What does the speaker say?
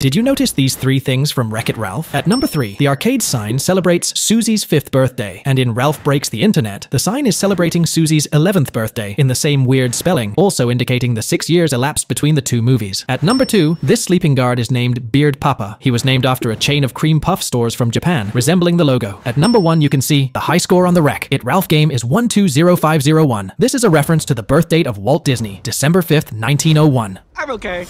Did you notice these three things from Wreck-It Ralph? At number 3, the arcade sign celebrates Susie's 5th birthday, and in Ralph Breaks the Internet, the sign is celebrating Susie's 11th birthday in the same weird spelling, also indicating the 6 years elapsed between the two movies. At number 2, this sleeping guard is named Beard Papa. He was named after a chain of cream puff stores from Japan, resembling the logo. At number 1, you can see the high score on the Wreck-It Ralph game is 120501. This is a reference to the birth date of Walt Disney, December 5th, 1901. I'm okay.